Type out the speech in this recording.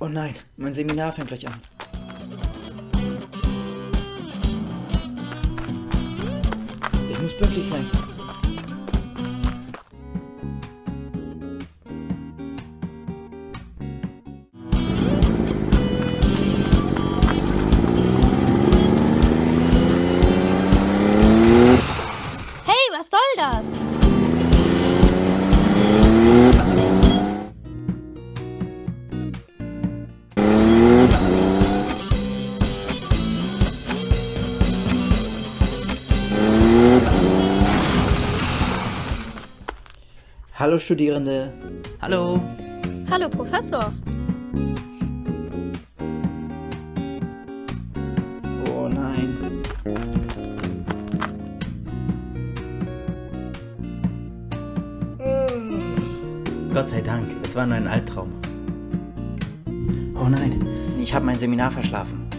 Oh nein, mein Seminar fängt gleich an. Ich muss pünktlich sein. Hallo Studierende. Hallo. Hallo Professor. Oh nein. Gott sei Dank, es war nur ein Albtraum. Oh nein, ich habe mein Seminar verschlafen.